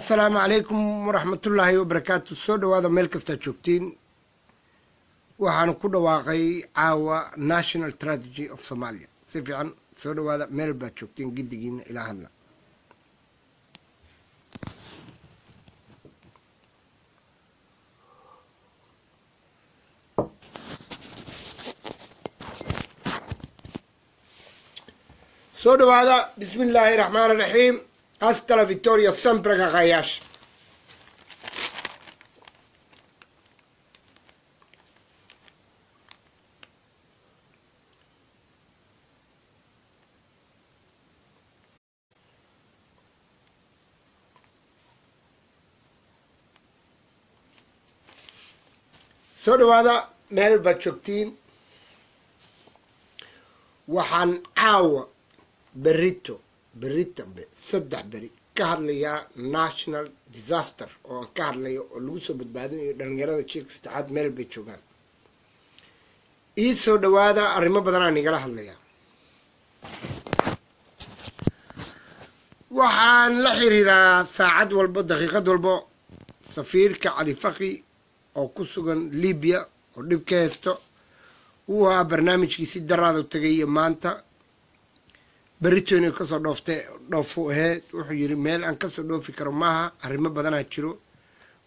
السلام عليكم ورحمة الله وبركاته. السود وهذا ملكستا شوفتين وحان كده واقعي عاوة ناشنال تراتيجي اوف صوماليا سيفي عن السود وهذا ملبا شوفتين جد جينا إلى هلا السود وهذا بسم الله الرحمن الرحيم. Hasta la vittoria sempre Kakayashi. Sono vada Melba Choctin Wahan Awa Berrito بريتا صدح بري كهرليا ناشنال ديزاستر أو كهرليا لوسو بدبادن دنجرة تشيك استعاد ميل بيتشوغان. إيسو دوادا أريما بدنا نقلا هليا. وحان لحريرا ساعد والبو دقيقة والبو سفير كعريفقي أو كسوغان ليبيا أو دبكاستو وها برنامج كيسي درادو تغيي مانتا بريتو إنه كسر دوفته دوفوه وحجر ميل أن كسر دوفي كرماها أريمة بدنا هتشرو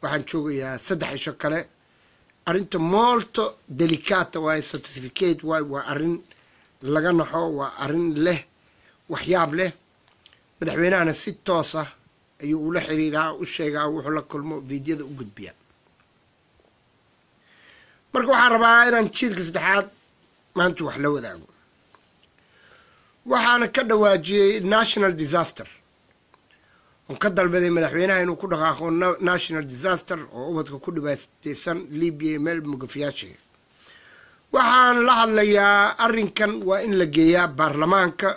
وحنشوف يا صدح شكله أرنت مولتو ديليكاتا واي سيرتيفيكيت واي وأرن لجنحه وأرن له وحياب له بدحوينا عن الست توصة يقول حريرة والشيء أو حلا كلمة فيديو وجد بيا مركو حربا إن نشيل كسدحات ما أنتوا حلو ذا waxaana ka dhawaajiyay national disaster oo ka dalbaday madaxweynaha inuu ku dhaqaaqo national disaster oo ubadka ku dhibaataysan Liibiya meel mugafiyaasha waxaan la hadlayaa arrinkan waa in la geeyaa baarlamaanka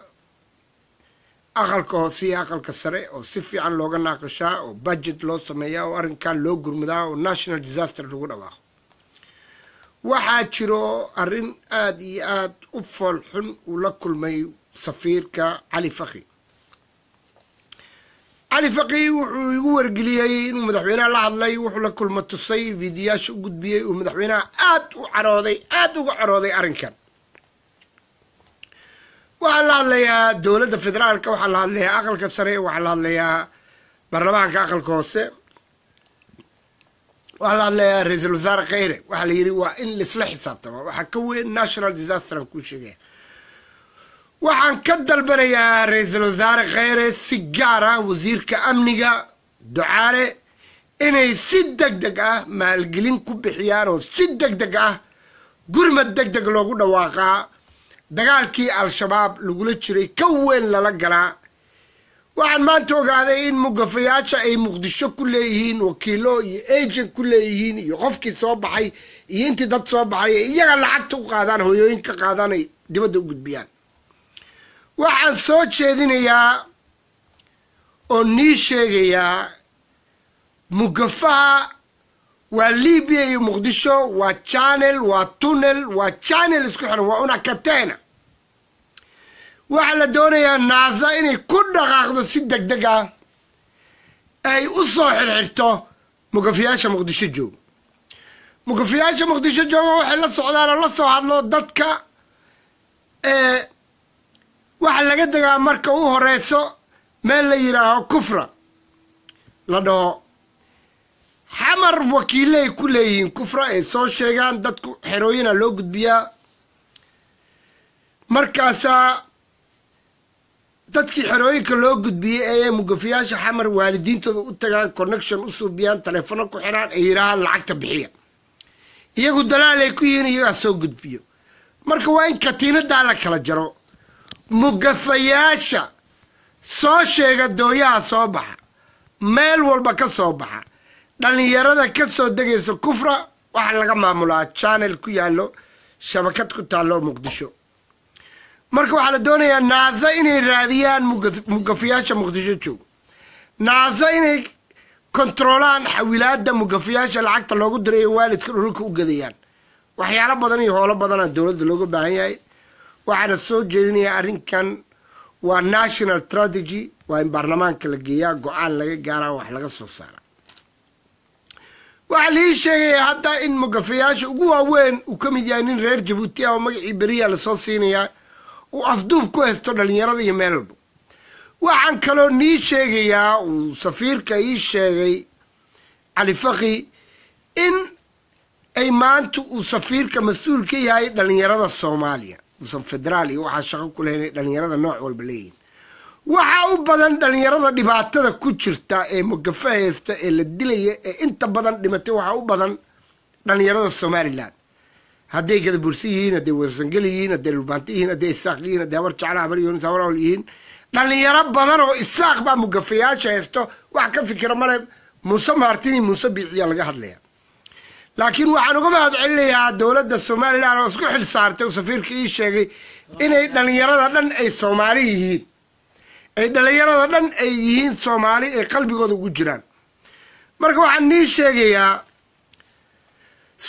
aqalka hoose iyo aqalka sare oo si fiican looga naaqashaa oo budget loo sameeyaa oo arrinkan loo gurmadaa oo national disaster lagu dhawaaqo waxaa jiro arrin aad iyo aad u foolxun uu la kulmay سفيرك علي فقي. علي فقي ويقول رجليه إنه مدحونا لا الله وحلا كل ما تصي فيدياش وجود بيه ومدحونا آت وعراضي أرنكان. وحلا الله يا دولة فدرالك وحلا الله يا أقل كسرية وحلا الله يا برلمان كأقل كوسة وحلا الله يا رئيس الوزراء غيره وحلا يري وإن لسلاح صابته وحكوي ناشونال ديزاستر كل شيء. وحان كدل بريا رئيس الوزراء غير سجارة وزير كأمنية دعارة إنه سدق دقة مع الجلين كوب حيار وسدق دقة قرمة دقة لوجود واقع دقالكي الشباب لقولتشري كون للجلا وحان ما توقع ذين مقفيات أي مقدشو كلهين وكيلو يأجن كلهين يقفك صوبعي ينتي ضد صوبعي يغلعتو قادان هو ينك قاداني دي بدو قد بيان waxaan soo jeedinayaa oo nii sheegayaa mugafaha waa Liibiya iyo Muqdisho waa channel waa tunnel waa channel isku xiran waa una kateena waxaa la doonayaa NASA inay ku dhaqaaqdo si degdeg ah ay u soo xirxirto mugafiyaasha Muqdisho jooga waxay la socdaan oo la soo hadlo dadka waxa laga dagaa marka uu horeyso meel la yiraahdo kufra la dhaho xamar wakiilay ku leeyihiin kufra ay soo sheegaan dadku xerooyina loo gudbiyaa markaasaa dadkii xerooyinka loo gudbiyey ee mugafiyaasha xamar waalidiintooda u tagaan connection u suubiyaan telefono ku xiraan ay yiraahaan lacagta bixiya iyagu dalaalay ku yihiin iyagaa soo gudbiyo marka waa in katiinadaa la kala jaro mugafayaasha soo sheega dooyaha soo baxa meel walba ka soo baxa dhalinyarada ka soo degaysa kufra waxa laga maamulaa channel ku yaallo shabakad ku taallo muqdisho marka waxaa la doonayaa NASA inay raadiyaan mugafayaasha muqdisho jooga NASA inay kontroolaan xawilaadda mugafayaasha lacagta loogu dirayo waalidka dhulka u gadayaan waxyaalo badan iyo howlo badanaa dowladda looga baahan yahay waxaana soo jeedinayaa arrinkan waa national strategy وإن برلمانك لقيا قعان لقى جارا وحلقة الصوصارة وعليه شيء حتى إن مقفياش وقوة وين وكميجانين غير جبوتيا ومقعي بريا لصوصينيا وأفضوب كويس طول اليرادة يمالبو وعن كلوني شيء وسفير كاي شيء علي فقي إن أيمانت وسفير كمسؤول كي هاي لليرادة الصومالية وصن فدرالي وحا شقو كلهن لليرادة نوع والبلين waxaa u badan dhalinyarada dhibaatada ku jirta ee mugafahaysta ee la dilay ee inta badan dhimatay waxaa u badan dhalinyarada Soomaaliland haday gadabursiyiin haday warsangaliyiin haday lubantiyiin haday saaqliyiin haday war jacalaha bariyoon sawiroliyiin dhalinyaro badan oo isaaq ba mugafayaasha haysto wax ka fikir male Muuse Martin Muuse Biiciya laga hadlaya laakiin waxaan uga mahadcelinayaa dawladda Soomaaliland oo isku xil saartay safiirkii sheegay inay dhalinyarada dhan ay Soomaali yihiin dhalinyarada dhan ay yihiin Soomaali ee qalbigooda ugu jiraan marka waxaan ni sheegayaa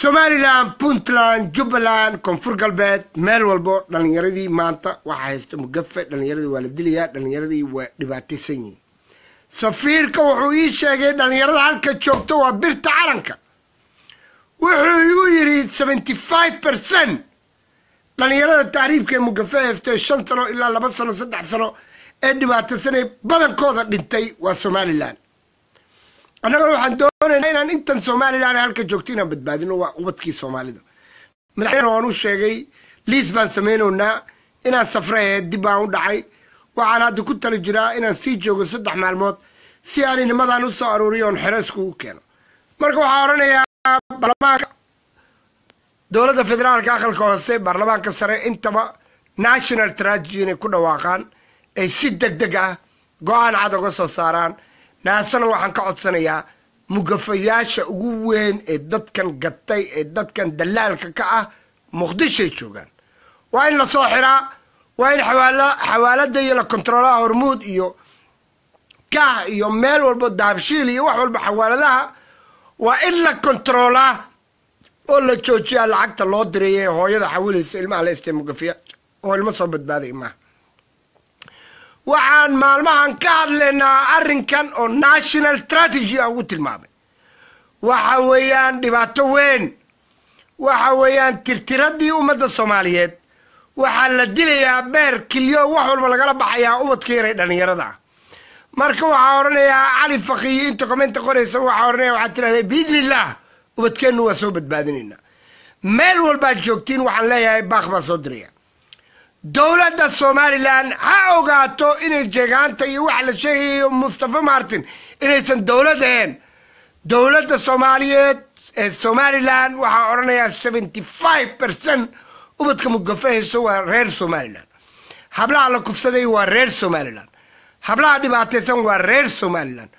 Somaliland, Puntland, Jubaland, Koonfur Galbeed meel walba dhalinyaradii maanta waxa haysto mugafe dhalinyaradii waa la dilaya dhalinyaradii waa dhibaataysan yihiin safiirka wuxuu ii sheegay dhalinyarada halka joogto waa birta calanka wuxuu yiri 75% dhalinyarada taariibka mugafe haysto 5 sano ilaa 2 sano 3 sano dhibaataysan badankooda dhintay waa Somaliland anaga waxaan doonaynaa inaan intan Somaliland halka joogtayna badbaadino waa ubadkii Soomaalida madaxweynaha uu sheegay Lisbon sameeynaa inaan safray dib u dhacay waxaan hadda ku tala jiraa inaan sii joogo 3 maalmood si aan nimadan u soo aruuriyo oo xeresku u keeno marka waxaan oranayaa baarlamaanka dawladda federaalka aqalka hoose baarlamaanka sare intaba national tragedy inay ku dhawaaqaan ay si degdeg ah go'aan cad uga soo saaraan naasana waxaan ka codsanayaa mugafayaasha ugu weyn ee dadkan gatay ee dadkan dalaalka ka ah Muqdisho ay joogaan waa in la soo xiraa waa in xawaalada iyo la kontroolaha Hormuud iyo ka iyo meel walba daabshiil iyo wax walba xawaaladaha waa in la kontroolaa oo la joojiyaa lacagta loo direeyay hooyada xawilaysa ilmaha la isteey mugafiya oo ilmo soo badbaaday ma waxaan maalmahan ka hadlaynaa arrinkan oo national strategy aan u tilmaamay waxa weeyaan dhibaato weyn waxa weeyaan tirtiradii ummadda Soomaaliyeed waxa la dilayaa beer kiliyo wax walba laga baxayaa ubadkeeray dhalinyarada marka waxa oranayaa Cali Faqiih inta comment qoraysa waxa oranayaa waxa tiraahday biidnillah ubadkeenu waa soo badbaadinayna meel walba joogtiin waxaan leeyahay baaqba soo diraya dawladda Soomaaliland ha ogaato inay jeegaanta iyo wax la sheegayo Mustafa Martin inaysan dawladeen dawladda Soomaaliyeed ee Soomaaliland waxa oranaya 75% ubadka mugafayso waa reer Soomaaliland hablaha la kufsaday waa reer Soomaaliland hablaha dhibaataysan waa reer Soomaaliland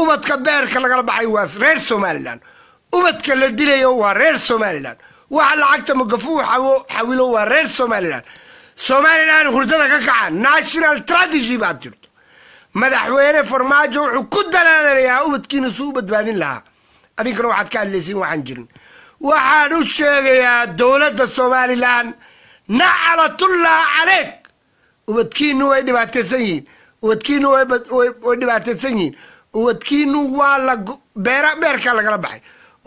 ubadka beerka laga baxay waa reer Soomaaliland ubadka la dilayo waa reer Soomaaliland waxa lacagta mugafu xawilo waa reer Soomaaliland Somaliland hurdada ka kacan national strategy baa jirto madaxweyne farmaajo wuxuu ku dadaalayaa ubadkiina soo badbaadin lahaa adinkana waxaad ka hadlaysiin waxaan jirin waxaan u sheegayaa dawladda Somaliland nacratullah aleek ubadkiina way dhibaataysan yihiin ubadkiina way dhibaataysan yihiin ubadkiina waa la beerka laga baxay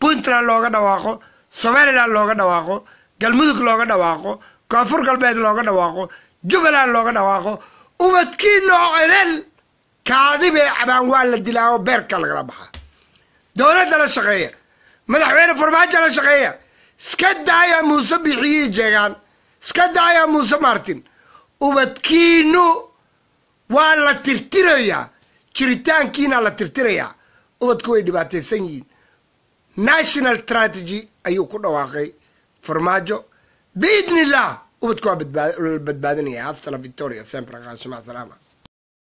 بنتنا لونا واقو سوماليلا لونا واقو جلمودك لونا واقو كافور قلبيد لونا واقو جبلان لونا واقو وبتكين عدل كاذب عبان ولا دلاو بيرك الغربحة دولة لا شقية مدحوين فرماج لا شقية skadaya muuse bixiye jeegan skadaya muuse martin ubadkiinu waa la tirtiraya jiritaankiina la tirtiraya ubadku way dhibaataysan yihiin national strategy ayuu ku dhawaaqay farmaajo biidnillah ubadku waa badbaadinaya. Hasta la victoria sempre.